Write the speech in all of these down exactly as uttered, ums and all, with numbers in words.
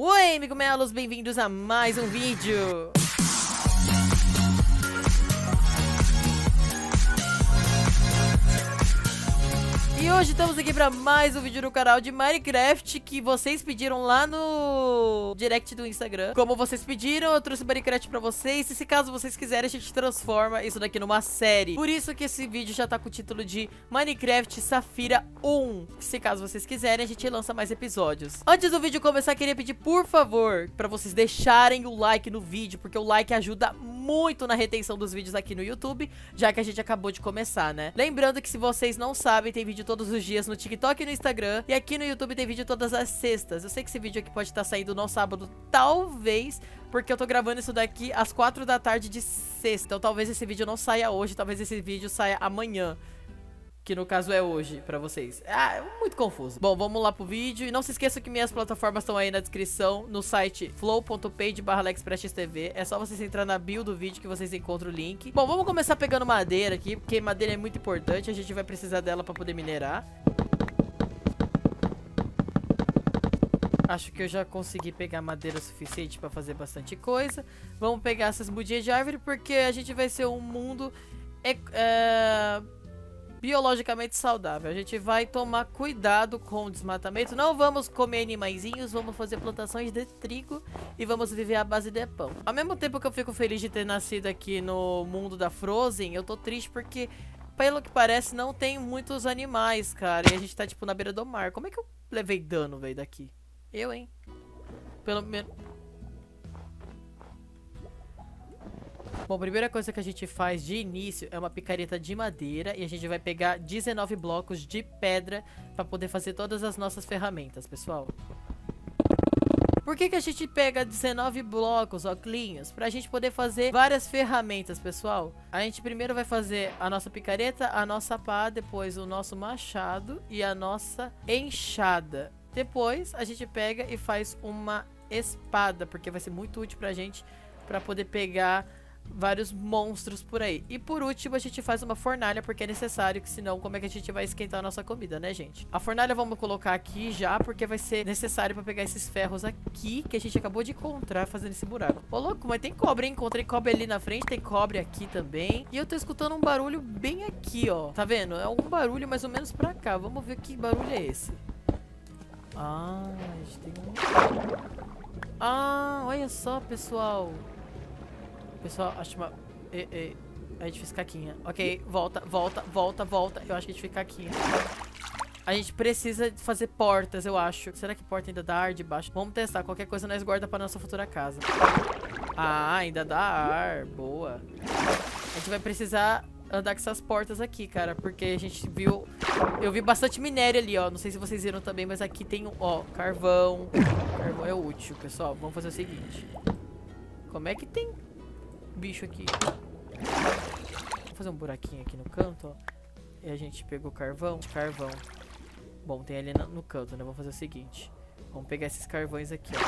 Oi, amigumelos, bem-vindos a mais um vídeo. E hoje estamos aqui para mais um vídeo no canal de Minecraft que vocês pediram lá no direct do Instagram. Como vocês pediram, eu trouxe Minecraft pra vocês. E se caso vocês quiserem, a gente transforma isso daqui numa série. Por isso que esse vídeo já tá com o título de Minecraft Safira um. Se caso vocês quiserem, a gente lança mais episódios. Antes do vídeo começar, queria pedir, por favor, pra vocês deixarem o like no vídeo, porque o like ajuda muito na retenção dos vídeos aqui no YouTube, já que a gente acabou de começar, né? Lembrando que, se vocês não sabem, tem vídeo todo todos os dias no TikTok e no Instagram. E aqui no YouTube tem vídeo todas as sextas. Eu sei que esse vídeo aqui pode estar saindo no sábado, talvez, porque eu tô gravando isso daqui às quatro da tarde de sexta. Então talvez esse vídeo não saia hoje, talvez esse vídeo saia amanhã, que no caso é hoje pra vocês. Ah, é muito confuso. Bom, vamos lá pro vídeo. E não se esqueçam que minhas plataformas estão aí na descrição, no site flow ponto page barra alexpress ponto tv. É só vocês entrar na bio do vídeo que vocês encontram o link. Bom, vamos começar pegando madeira aqui, porque madeira é muito importante. A gente vai precisar dela pra poder minerar. Acho que eu já consegui pegar madeira o suficiente pra fazer bastante coisa. Vamos pegar essas mudinhas de árvore, porque a gente vai ser um mundo... É... é... biologicamente saudável. A gente vai tomar cuidado com o desmatamento. Não vamos comer animaizinhos, vamos fazer plantações de trigo e vamos viver à base de pão. Ao mesmo tempo que eu fico feliz de ter nascido aqui no mundo da Frozen, eu tô triste porque, pelo que parece, não tem muitos animais, cara. E a gente tá, tipo, na beira do mar. Como é que eu levei dano, velho, daqui? Eu, hein? Pelo menos... Bom, a primeira coisa que a gente faz de início é uma picareta de madeira e a gente vai pegar dezenove blocos de pedra para poder fazer todas as nossas ferramentas, pessoal. Por que que a gente pega dezenove blocos, oclinhos? Pra gente poder fazer várias ferramentas, pessoal. A gente primeiro vai fazer a nossa picareta, a nossa pá, depois o nosso machado e a nossa enxada. Depois a gente pega e faz uma espada, porque vai ser muito útil pra gente para poder pegar vários monstros por aí. E por último a gente faz uma fornalha, porque é necessário, que senão como é que a gente vai esquentar a nossa comida, né, gente? A fornalha vamos colocar aqui já, porque vai ser necessário pra pegar esses ferros aqui que a gente acabou de encontrar fazendo esse buraco. Ô louco, mas tem cobre, hein? Encontrei cobre ali na frente, tem cobre aqui também. E eu tô escutando um barulho bem aqui, ó. Tá vendo? É algum barulho mais ou menos pra cá. Vamos ver que barulho é esse. Ah, a gente tem um... Ah, olha só, pessoal. Pessoal, acho uma... E, e, a gente fez caquinha. Ok, volta, volta, volta, volta. Eu acho que a gente fez caquinha. A gente precisa fazer portas, eu acho. Será que porta ainda dá ar de baixo? Vamos testar. Qualquer coisa nós guarda pra nossa futura casa. Ah, ainda dá ar. Boa. A gente vai precisar andar com essas portas aqui, cara, porque a gente viu... Eu vi bastante minério ali, ó. Não sei se vocês viram também, mas aqui tem um... Ó, carvão. Carvão é útil, pessoal. Vamos fazer o seguinte. Como é que tem... bicho aqui. Vou fazer um buraquinho aqui no canto, ó. E a gente pegou carvão. Carvão. Bom, tem ali no canto, né? Vamos fazer o seguinte. Vamos pegar esses carvões aqui, ó.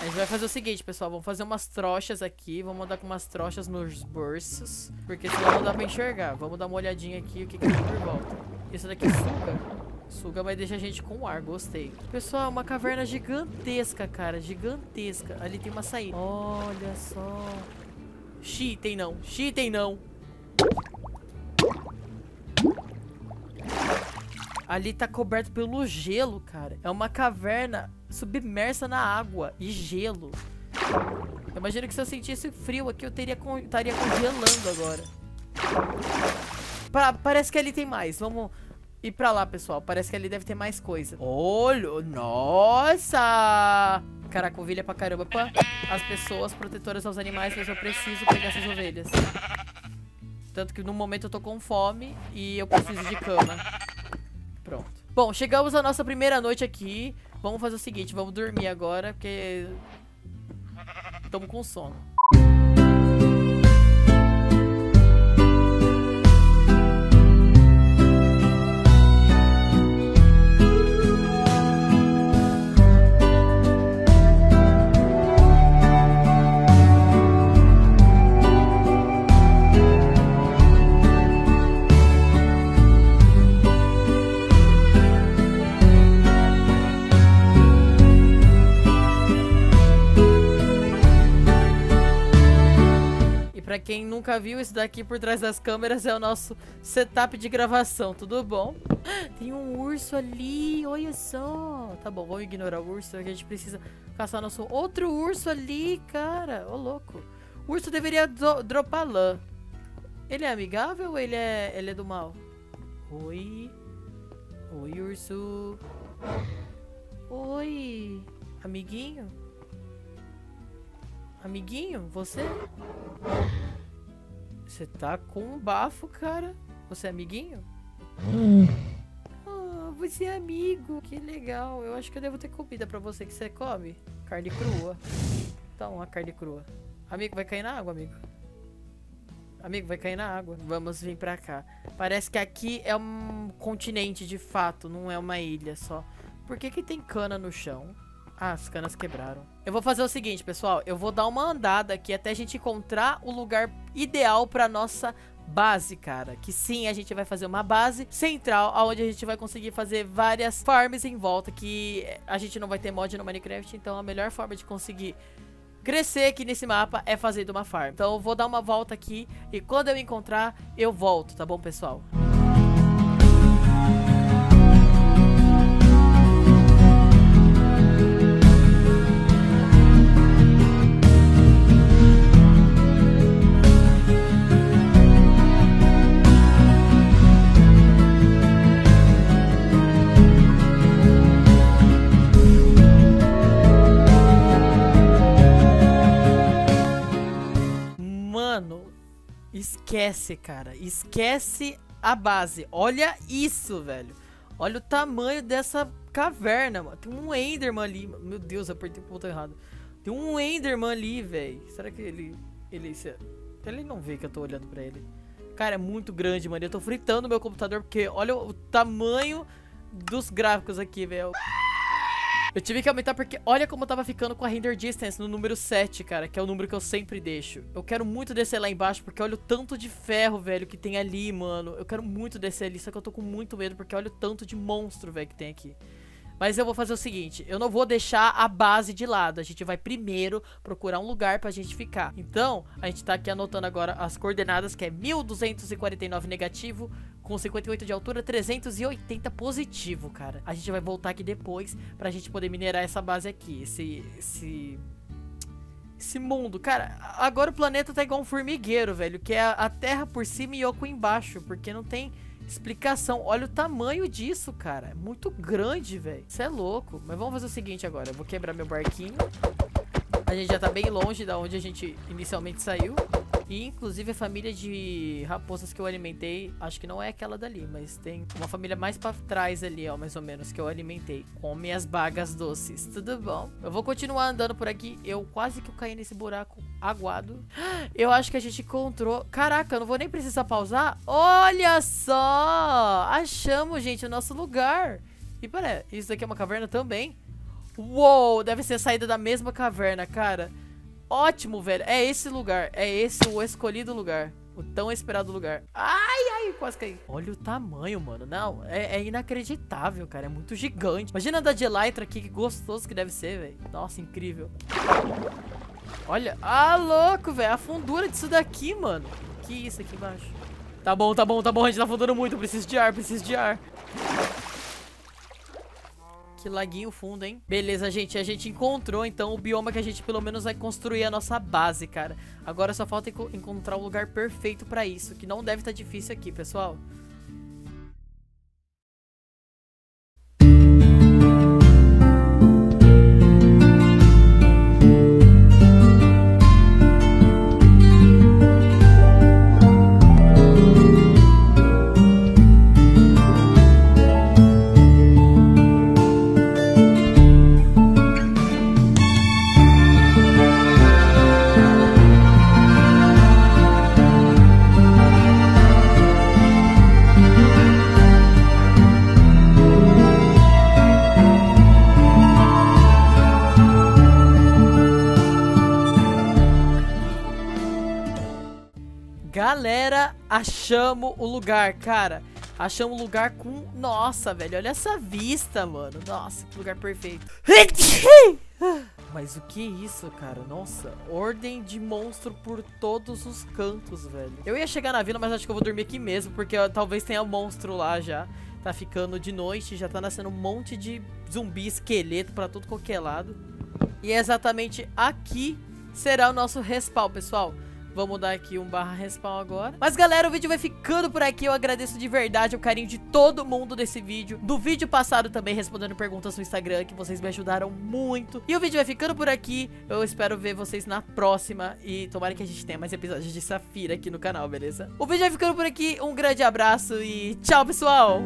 A gente vai fazer o seguinte, pessoal. Vamos fazer umas trochas aqui. Vamos andar com umas trochas nos bolsos, porque senão não dá pra enxergar. Vamos dar uma olhadinha aqui o que que tem por volta. Isso daqui suga. Suga, mas deixa a gente com ar. Gostei. Pessoal, uma caverna gigantesca, cara. Gigantesca. Ali tem uma saída. Olha só. Cheatem não, cheatem não. Ali tá coberto pelo gelo, cara. É uma caverna submersa na água e gelo. Eu imagino que se eu sentisse frio aqui, eu teria con estaria congelando agora. Pra parece que ali tem mais. Vamos ir pra lá, pessoal. Parece que ali deve ter mais coisa. Olha, nossa! Caraca, ovelha pra caramba. Pá, as pessoas protetoras aos animais, mas eu preciso pegar essas ovelhas. Tanto que no momento eu tô com fome e eu preciso de cama. Pronto. Bom, chegamos à nossa primeira noite aqui. Vamos fazer o seguinte, vamos dormir agora, porque... estamos com sono. Pra quem nunca viu, isso daqui por trás das câmeras é o nosso setup de gravação, tudo bom? Tem um urso ali, olha só. Tá bom, vamos ignorar o urso, a gente precisa caçar nosso outro urso ali, cara. Ô, louco. O urso deveria dropar lã. Ele é amigável ou ele é, ele é do mal? Oi. Oi, urso. Oi. Amiguinho? Amiguinho, você? Você tá com um bafo, cara. Você é amiguinho? Hum. Ah, você é amigo. Que legal. Eu acho que eu devo ter comida pra você que você come. Carne crua. Então, a carne crua. Amigo, vai cair na água, amigo. Amigo, vai cair na água. Vamos vir pra cá. Parece que aqui é um continente de fato, não é uma ilha só. Por que que tem cana no chão? Ah, as canas quebraram. Eu vou fazer o seguinte, pessoal. Eu vou dar uma andada aqui até a gente encontrar o lugar ideal pra nossa base, cara. Que sim, a gente vai fazer uma base central, onde a gente vai conseguir fazer várias farms em volta, que a gente não vai ter mod no Minecraft. Então a melhor forma de conseguir crescer aqui nesse mapa é fazer de uma farm. Então eu vou dar uma volta aqui e quando eu encontrar, eu volto, tá bom, pessoal? Esquece, cara. Esquece a base. Olha isso, velho. Olha o tamanho dessa caverna, mano. Tem um Enderman ali. Meu Deus, eu apertei o botão errado. Tem um Enderman ali, velho. Será que ele... Ele ele não vê que eu tô olhando pra ele. Cara, é muito grande, mano. Eu tô fritando meu computador porque olha o tamanho dos gráficos aqui, velho. Eu tive que aumentar porque olha como eu tava ficando com a render distance no número sete, cara, que é o número que eu sempre deixo. Eu quero muito descer lá embaixo porque olha o tanto de ferro, velho, que tem ali, mano. Eu quero muito descer ali, só que eu tô com muito medo porque olha o tanto de monstro, velho, que tem aqui. Mas eu vou fazer o seguinte, eu não vou deixar a base de lado. A gente vai primeiro procurar um lugar pra gente ficar. Então, a gente tá aqui anotando agora as coordenadas, que é mil duzentos e quarenta e nove negativo, com cinquenta e oito de altura, trezentos e oitenta positivo, cara. A gente vai voltar aqui depois pra gente poder minerar essa base aqui, esse... esse... esse mundo, cara. Agora o planeta tá igual um formigueiro, velho, que é a terra por cima e oco embaixo, porque não tem explicação. Olha o tamanho disso, cara. É muito grande, velho. Isso é louco. Mas vamos fazer o seguinte agora. Eu vou quebrar meu barquinho. A gente já tá bem longe da onde a gente inicialmente saiu. E, inclusive, a família de raposas que eu alimentei, acho que não é aquela dali, mas tem uma família mais pra trás ali, ó, mais ou menos, que eu alimentei. Come as bagas doces, tudo bom? Eu vou continuar andando por aqui. Eu quase que eu caí nesse buraco aguado. Eu acho que a gente encontrou... Caraca, eu não vou nem precisar pausar. Olha só! Achamos, gente, o nosso lugar. E, pera, isso daqui é uma caverna também? Uou, deve ser a saída da mesma caverna, cara. Ótimo, velho. É esse lugar. É esse o escolhido lugar. O tão esperado lugar. Ai, ai, quase caí. Olha o tamanho, mano. Não, é, é inacreditável, cara. É muito gigante. Imagina andar de Elytra aqui. Que gostoso que deve ser, velho. Nossa, incrível. Olha. Ah, louco, velho. A fundura disso daqui, mano. Que isso aqui embaixo. Tá bom, tá bom, tá bom. A gente tá afundando muito. Eu preciso de ar, preciso de ar. Que laguinho fundo, hein? Beleza, gente. A gente encontrou, então, o bioma que a gente, pelo menos, vai construir a nossa base, cara. Agora só falta enco- encontrar o lugar perfeito pra isso, que não deve estar difícil aqui, pessoal. Galera, achamos o lugar, cara. Achamos o lugar com... Nossa, velho, olha essa vista, mano. Nossa, que lugar perfeito. Mas o que é isso, cara? Nossa, ordem de monstro por todos os cantos, velho. Eu ia chegar na vila, mas acho que eu vou dormir aqui mesmo, porque ó, talvez tenha um monstro lá já. Tá ficando de noite, já tá nascendo um monte de zumbi, esqueleto pra todo qualquer lado. E exatamente aqui será o nosso respawn, pessoal. Vamos dar aqui um barra respawn agora. Mas galera, o vídeo vai ficando por aqui. Eu agradeço de verdade o carinho de todo mundo desse vídeo. Do vídeo passado também, respondendo perguntas no Instagram, que vocês me ajudaram muito. E o vídeo vai ficando por aqui. Eu espero ver vocês na próxima. E tomara que a gente tenha mais episódios de Safira aqui no canal, beleza? O vídeo vai ficando por aqui. Um grande abraço e tchau, pessoal!